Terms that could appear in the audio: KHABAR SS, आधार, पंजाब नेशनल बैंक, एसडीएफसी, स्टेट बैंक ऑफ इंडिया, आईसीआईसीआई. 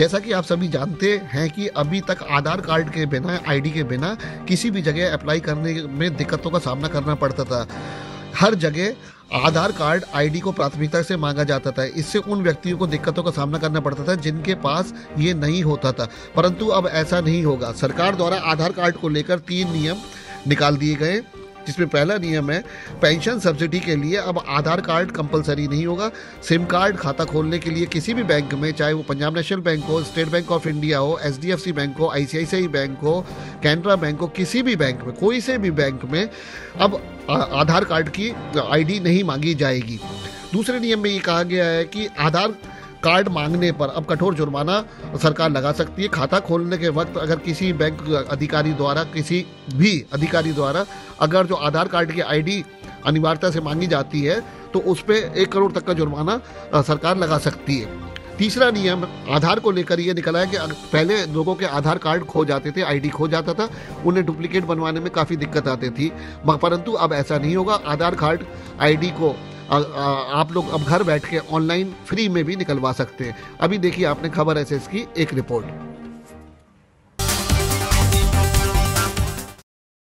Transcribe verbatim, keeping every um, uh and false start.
जैसा कि आप सभी जानते हैं कि अभी तक आधार कार्ड के बिना, आईडी के बिना किसी भी जगह अप्लाई करने में दिक्कतों का सामना करना पड़ता था। हर जगह आधार कार्ड, आईडी को प्राथमिकता से मांगा जाता था। इससे उन व्यक्तियों को दिक्कतों का सामना करना पड़ता था जिनके पास ये नहीं होता था, परंतु अब ऐसा नहीं होगा। सरकार द्वारा आधार कार्ड को लेकर तीन नियम निकाल दिए गए, जिसमें पहला नियम है पेंशन सब्सिडी के लिए अब आधार कार्ड कंपलसरी नहीं होगा। सिम कार्ड खाता खोलने के लिए किसी भी बैंक में, चाहे वो पंजाब नेशनल बैंक हो, स्टेट बैंक ऑफ इंडिया हो, एसडीएफसी बैंक हो, आईसीआईसीआई बैंक हो, कैनरा बैंक हो, किसी भी बैंक में, कोई से भी बैंक में अब आधार कार्ड की आईडी नहीं मांगी जाएगी। दूसरे नियम में ये कहा गया है कि आधार कार्ड मांगने पर अब कठोर जुर्माना सरकार लगा सकती है। खाता खोलने के वक्त अगर किसी बैंक अधिकारी द्वारा किसी भी अधिकारी द्वारा अगर जो आधार कार्ड की आईडी अनिवार्यता से मांगी जाती है तो उस पर एक करोड़ तक का जुर्माना सरकार लगा सकती है। तीसरा नियम आधार को लेकर ये निकला है कि पहले लोगों के आधार कार्ड खो जाते थे, आईडी खो जाता था, उन्हें डुप्लीकेट बनवाने में काफ़ी दिक्कत आती थी, परंतु अब ऐसा नहीं होगा। आधार कार्ड आईडी को आप लोग अब घर बैठ के ऑनलाइन फ्री में भी निकलवा सकते हैं। अभी देखिए आपने खबर एस एस की एक रिपोर्ट।